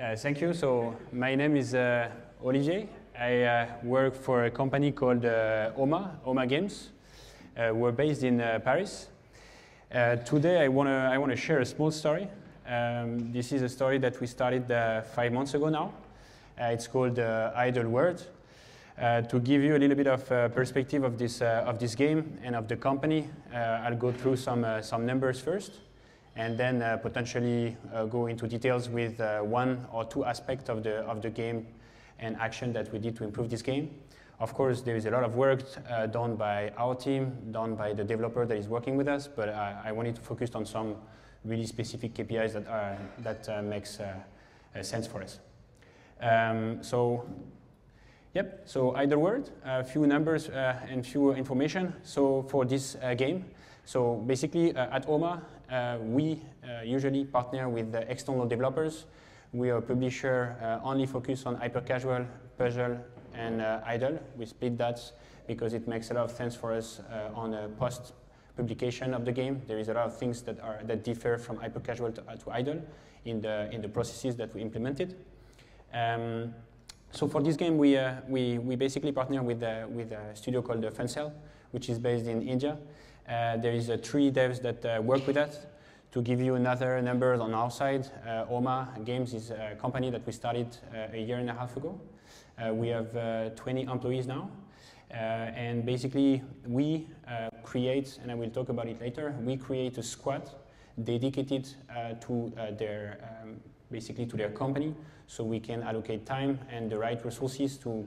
guys. Thank you. So my name is Olivier. I work for a company called Homa Games. We're based in Paris. Today I want to share a small story. This is a story that we started 5 months ago now. It's called Idle World. To give you a little bit of perspective of this game and of the company, I'll go through some numbers first, and then potentially go into details with one or two aspects of the game and action that we did to improve this game. Of course, there is a lot of work done by our team, done by the developer that is working with us, but I wanted to focus on some really specific KPIs that are makes sense for us. So Idle World, a few numbers and few information. So for this game, so basically at Homa, we usually partner with the external developers. We are a publisher only focused on hyper-casual, puzzle, and idle. We split that because it makes a lot of sense for us on a post-publication of the game. There is a lot of things that differ from hyper-casual to idle in the processes that we implemented. So for this game, we basically partner with a studio called The Funcell, which is based in India. There is three devs that work with us. To give you another number on our side, Homa Games is a company that we started a year and a half ago. We have 20 employees now. And basically, we create, and I will talk about it later, we create a squad dedicated to their basically to their company, so we can allocate time and the right resources to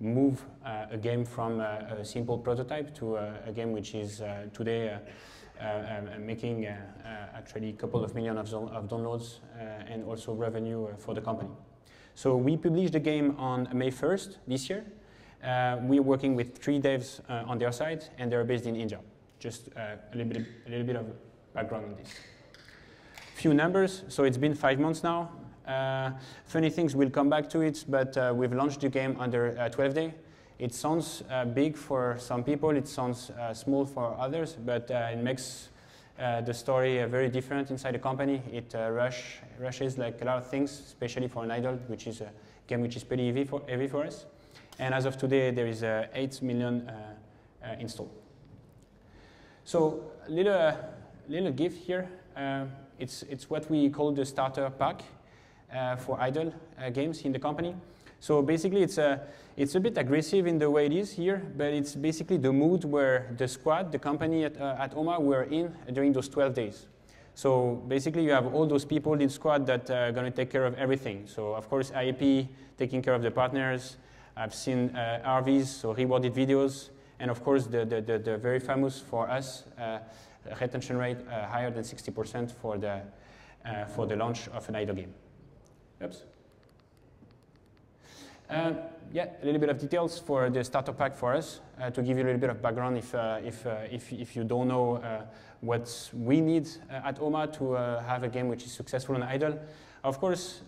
move a game from a simple prototype to a game which is today making actually a couple of million of downloads and also revenue for the company. So we published the game on May 1st this year. We're working with three devs on their side, and they're based in India. Just a little bit of background on this. Few numbers, so it's been 5 months now. Funny things, we'll come back to it, but we've launched the game under 12 days. It sounds big for some people, it sounds small for others, but it makes the story very different inside the company. It rushes like a lot of things, especially for an idle, which is a game which is pretty heavy for us. And as of today, there is 8 million installed. So a little gift here. It's what we call the starter pack for idle games in the company. So basically, it's a bit aggressive in the way it is here, but it's basically the mood where the squad, the company at Homa, were in during those 12 days. So basically, you have all those people in squad that are going to take care of everything. So of course, IAP, taking care of the partners. I've seen RVs, so rewarded videos, and of course, the very famous for us. Retention rate higher than 60% for the launch of an idle game. Oops. A little bit of details for the starter pack for us to give you a little bit of background if you don't know what we need at Homa to have a game which is successful and idle. Of course,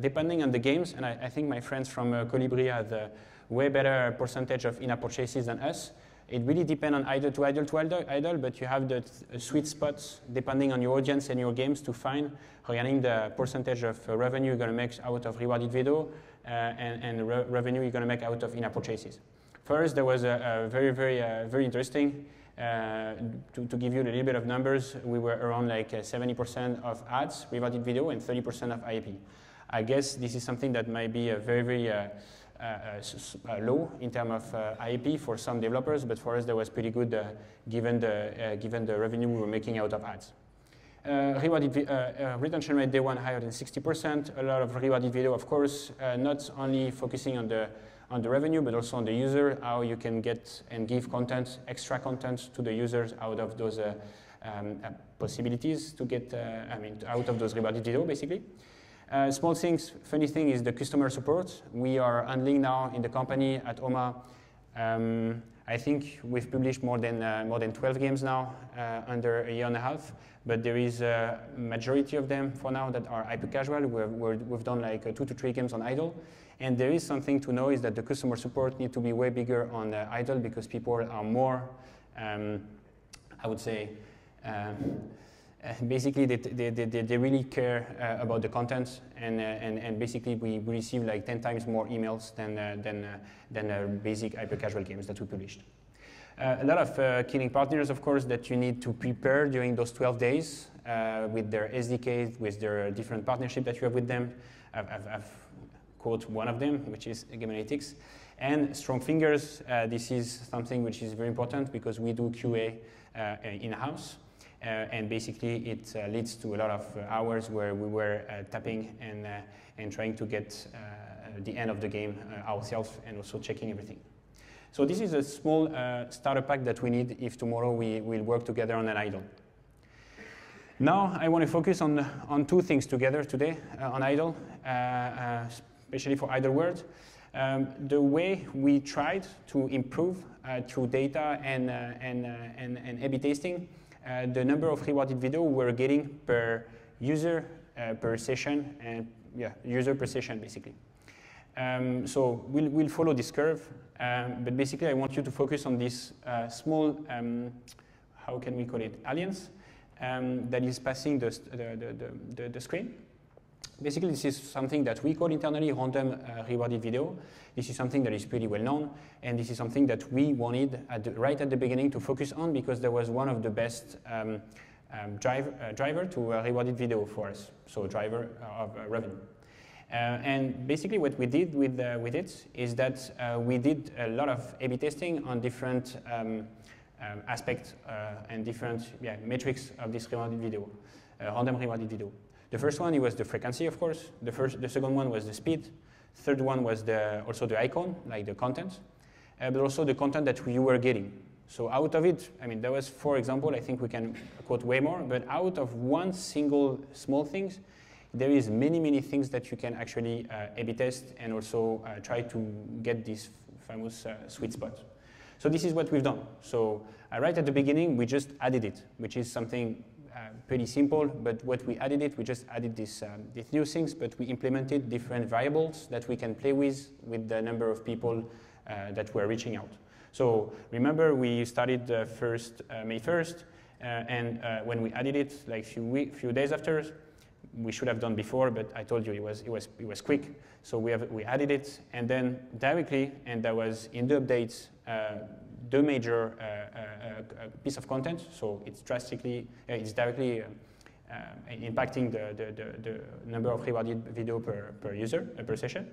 depending on the games, and I think my friends from Colibri have a way better percentage of in-app purchases than us. It really depends on idle to idle to idle, but you have the sweet spots depending on your audience and your games to find regarding the percentage of revenue you're going to make out of rewarded video and revenue you're going to make out of in-app purchases. First, there was a very interesting, to give you a little bit of numbers, we were around like 70% of ads, rewarded video, and 30% of IAP. I guess this is something that might be a low in terms of IAP for some developers, but for us that was pretty good given the revenue we were making out of ads. Retention rate day one higher than 60%. A lot of rewarded video, of course, not only focusing on the revenue, but also on the user, how you can get and give content, extra content to the users out of those possibilities to get, out of those rewarded video, basically. Small things, funny thing is the customer support. We are handling now in the company at Homa. I think we've published more than 12 games now under a year and a half, but there is a majority of them for now that are hyper-casual. We've done like 2 to 3 games on idle, and there is something to know is that the customer support needs to be way bigger on idle because people are more, I would say, Basically, they really care about the content, and basically we receive like 10 times more emails than basic hyper-casual games that we published. A lot of killing partners, of course, that you need to prepare during those 12 days with their SDKs, with their different partnership that you have with them. I've quoted one of them, which is Game Analytics. And strong fingers, this is something which is very important because we do QA in-house. And basically, it leads to a lot of hours where we were tapping and trying to get the end of the game ourselves, and also checking everything. So this is a small starter pack that we need if tomorrow we will work together on an idle. Now I want to focus on two things together today on idle, especially for Idle World. The way we tried to improve through data and A/B testing. The number of rewarded video we're getting per user per session, and yeah, user per session basically. So we'll follow this curve, but basically I want you to focus on this small, how can we call it, alliance that is passing the screen. Basically, this is something that we call internally random rewarded video. This is something that is pretty well known, and this is something that we wanted right at the beginning to focus on because there was one of the best driver to rewarded video for us, so driver of revenue. And basically what we did with it is that we did a lot of A/B testing on different aspects and different metrics of this rewarded video, random rewarded video. The first one, it was the frequency, of course. The second one was the speed. Third one was also the icon, like the content, but also the content that you were getting. So out of it, I mean, there was, for example, I think we can quote way more, but out of one single small thing, there is many, many things that you can actually A/B test and also try to get this famous sweet spot. So this is what we've done. So right at the beginning, we just added it, which is something pretty simple, but what we added it, we just added these new things, but we implemented different variables that we can play with the number of people that were reaching out. So remember, we started May 1st, and when we added it, like few days after, we should have done before, but I told you it was quick. So we added it, and then directly, and that was in the updates. The major piece of content, so it's directly impacting the number of rewarded video per user, per session.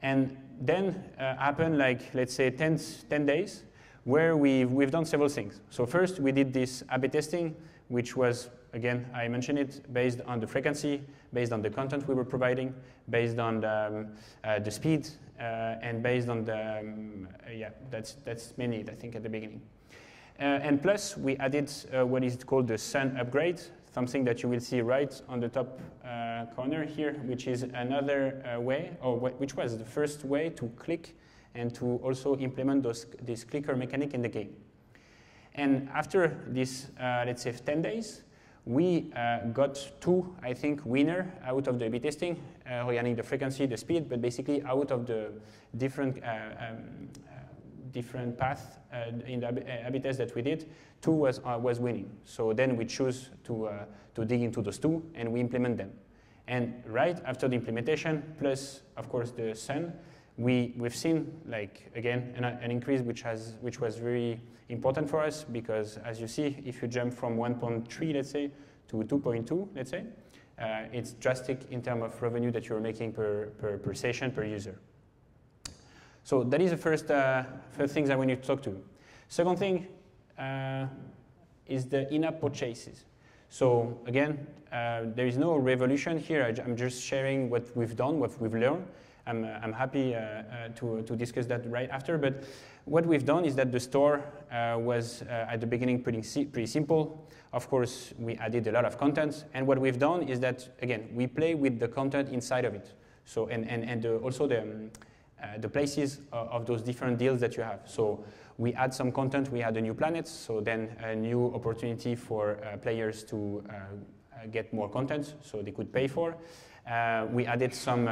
And then happened, like, let's say 10 days, where we've done several things. So first we did this A/B testing, which was, again, I mentioned it, based on the frequency, based on the content we were providing, based on the speed, and based on the, that's mainly it, I think, at the beginning. And plus, we added what is called the Sun upgrade, something that you will see right on the top corner here, which is another way, or which was the first way to click and to also implement this clicker mechanic in the game. And after this, let's say 10 days, we got two, I think, winners out of the A/B testing regarding the frequency, the speed, but basically out of the different paths in the A/B test that we did, two was winning. So then we choose to dig into those two, and we implement them. And right after the implementation, plus, of course, the Sun, we've seen, like, again, an increase which was very important for us because, as you see, if you jump from 1.3, let's say, to 2.2, let's say, it's drastic in terms of revenue that you're making per session, per user. So that is the first things that we need to talk to. Second thing is the in-app purchases. So again, there is no revolution here. I'm just sharing what we've done, what we've learned. I'm happy to discuss that right after, but what we've done is that the store was at the beginning pretty simple. Of course, we added a lot of content, and what we've done is that, again, we play with the content inside of it. So, and also the places of those different deals that you have. So we add some content, we add a new planet, so then a new opportunity for players to get more content, so they could pay for. We added some,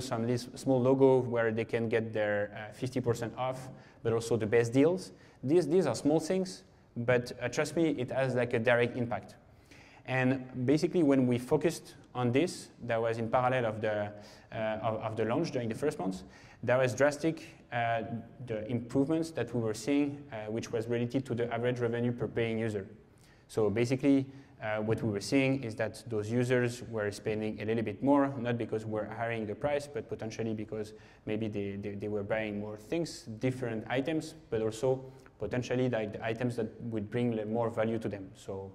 some small logo where they can get their 50% off, but also the best deals. These are small things, but trust me, it has like a direct impact. And basically, when we focused on this, that was in parallel of the launch during the first month, there was drastic the improvements that we were seeing, which was related to the average revenue per paying user. So basically, what we were seeing is that those users were spending a little bit more, not because we're hiring the price, but potentially because maybe they were buying more things, different items, but also potentially the items that would bring more value to them. So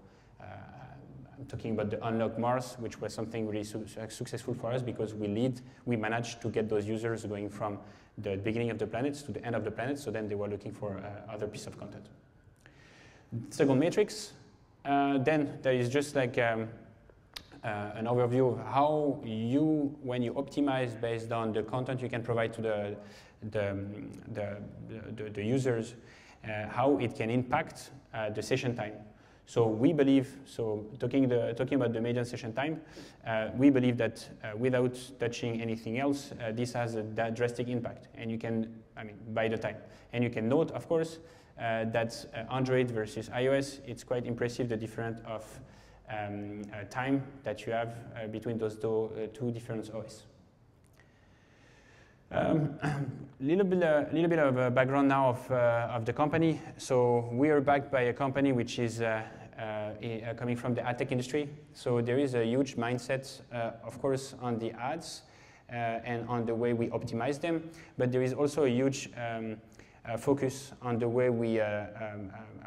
I'm talking about the Unlock Mars, which was something really successful for us because we managed to get those users going from the beginning of the planets to the end of the planet, so then they were looking for other piece of content. Second matrix. Then there is just like an overview of how you, when you optimize based on the content you can provide to the users, how it can impact the session time. So we believe, so talking about the median session time, we believe that without touching anything else, this has a drastic impact. And you can, I mean, by the time. And you can note, of course, that Android versus iOS, it's quite impressive the difference of time that you have between those two different OS. A little bit of a background now of the company. So we are backed by a company which is coming from the ad tech industry. So there is a huge mindset, of course, on the ads and on the way we optimize them. But there is also a huge focus on the way we, I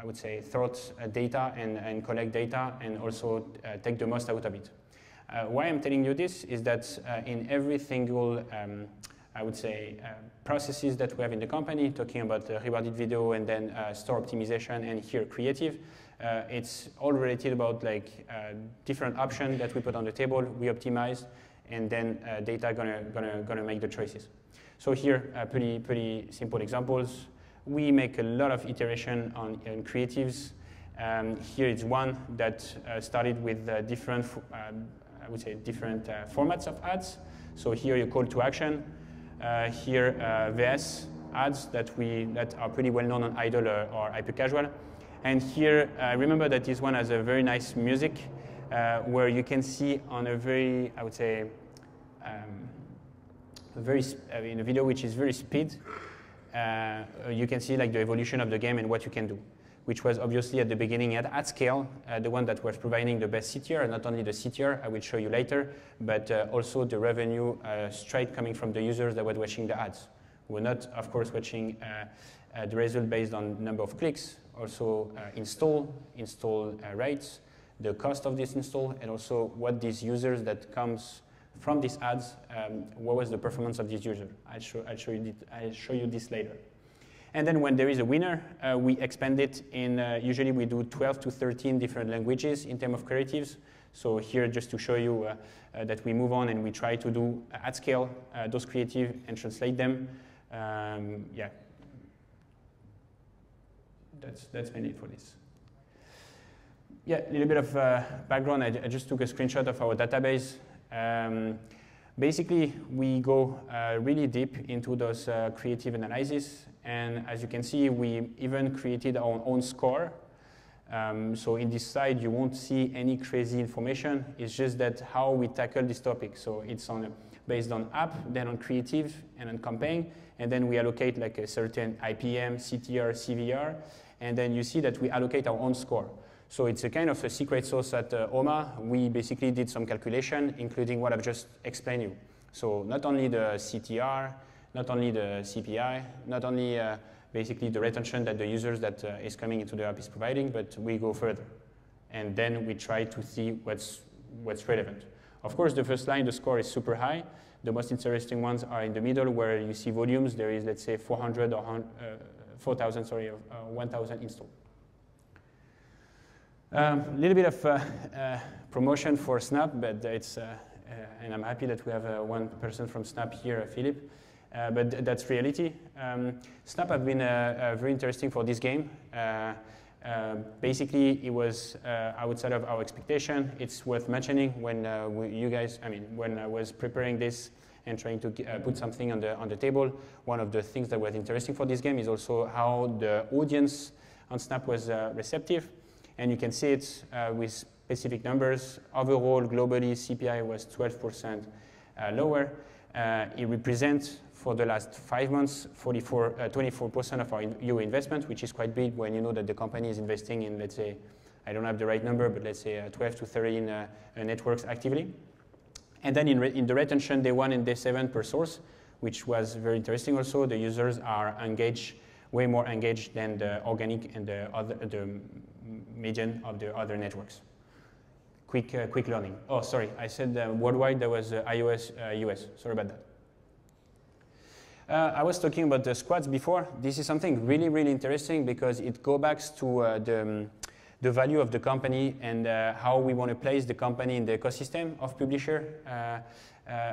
would say, sort data and collect data and also take the most out of it. Why I'm telling you this is that in every single I would say processes that we have in the company, talking about rewarded video and then store optimization and here creative. It's all related about like different options that we put on the table, we optimize, and then data gonna make the choices. So here, pretty simple examples. We make a lot of iteration on creatives. Here is one that started with different, I would say, different formats of ads. So here you call to action. Here VS ads that are pretty well known on Idle or hyper-casual. And here, remember that this one has a very nice music where you can see on a very, I would say, in a video which is very speed, you can see like the evolution of the game and what you can do, which was obviously at the beginning at scale, the one that was providing the best CTR, and not only the CTR, I will show you later, but also the revenue straight coming from the users that were watching the ads. We're not, of course, watching the result based on number of clicks, also install rates, the cost of this install, and also what these users that comes from these ads, what was the performance of this user. I'll show you this later. And then when there is a winner, we expand it in, usually we do 12 to 13 different languages in terms of creatives. So here, just to show you that we move on and we try to do at scale those creative and translate them. Yeah, that's mainly it for this. Yeah, a little bit of background. I just took a screenshot of our database. Basically, we go really deep into those creative analysis. And as you can see, we even created our own score. So in this slide, you won't see any crazy information. It's just that how we tackle this topic. So it's based on app, then on creative, and on campaign. And then we allocate like a certain IPM, CTR, CVR. And then you see that we allocate our own score. So it's a kind of a secret sauce at Homa. We basically did some calculation, including what I've just explained you. So not only the CTR, not only the CPI, not only basically the retention that the users that is coming into the app is providing, but we go further. And then we try to see what's relevant. Of course, the first line, the score is super high. The most interesting ones are in the middle where you see volumes. There is, let's say, 400 or 4,000, sorry, 1,000 installed. A little bit of promotion for Snap, but it's, and I'm happy that we have one person from Snap here, Philip. But that's reality. Snap have been very interesting for this game. Basically, it was outside of our expectation. It's worth mentioning when when I was preparing this and trying to put something on the table. One of the things that was interesting for this game is also how the audience on Snap was receptive, and you can see it with specific numbers. Overall, globally, CPI was 12% lower. It represents, for the last 5 months, 24% of our EU investment, which is quite big when you know that the company is investing in, let's say, I don't have the right number, but let's say 12 to 13 networks actively. And then in the retention, day 1 and day 7 per source, which was very interesting also. The users are engaged, way more engaged than the organic and the median of the other networks. Quick learning. Oh, sorry, I said worldwide, there was iOS, US. Sorry about that. I was talking about the squads before. This is something really, really interesting because it goes back to the value of the company and how we want to place the company in the ecosystem of publisher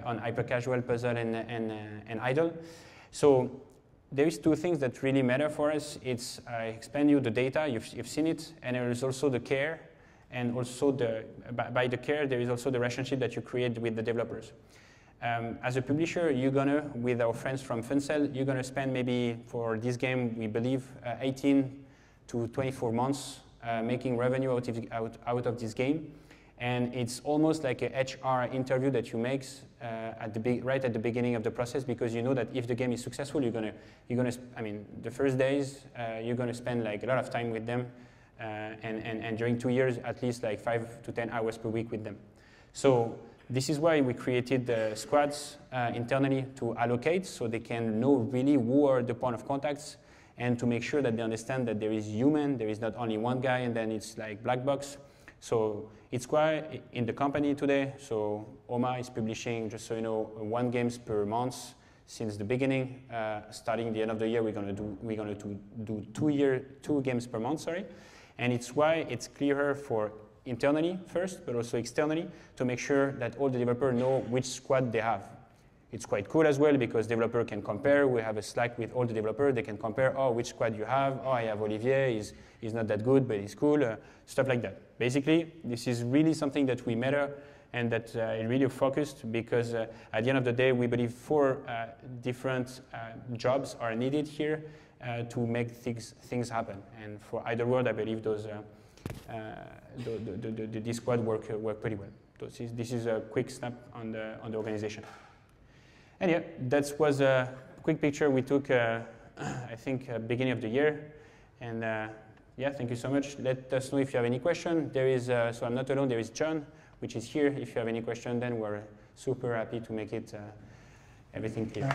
on hyper-casual, puzzle, and idle. So there is two things that really matter for us. It's expand you the data, you've seen it, and there is also the care, and also by the care, there is also the relationship that you create with the developers. As a publisher, you're gonna, with our friends from Funcell, you're gonna spend maybe for this game, we believe, 18 to 24 months making revenue out of this game. And it's almost like an HR interview that you make right at the beginning of the process, because you know that if the game is successful, the first days, you're gonna spend like a lot of time with them, and during 2 years, at least like 5 to 10 hours per week with them. So this is why we created the squads internally to allocate, so they can know really who are the point of contacts, and to make sure that they understand that there is human, there is not only one guy, and then it's like black box. So it's quite in the company today. So Homa is publishing, just so you know, 1 game per month since the beginning. Starting the end of the year, we're gonna do 2 games per month. Sorry, and it's why it's clearer for internally first, but also externally, to make sure that all the developers know which squad they have. It's quite cool as well because developers can compare. We have a Slack with all the developers. They can compare, oh, which squad you have. Oh, I have Olivier. He's not that good, but he's cool. Stuff like that. Basically, this is really something that we matter and that it really focused, because at the end of the day, we believe 4 different jobs are needed here to make things happen. And for Idle World, I believe those the squad work pretty well. So this is a quick snap on the organization. And yeah, that was a quick picture we took, I think, beginning of the year. And yeah, thank you so much. Let us know if you have any question. There is so I'm not alone. There is John, which is here. If you have any question, then we're super happy to make it everything clear.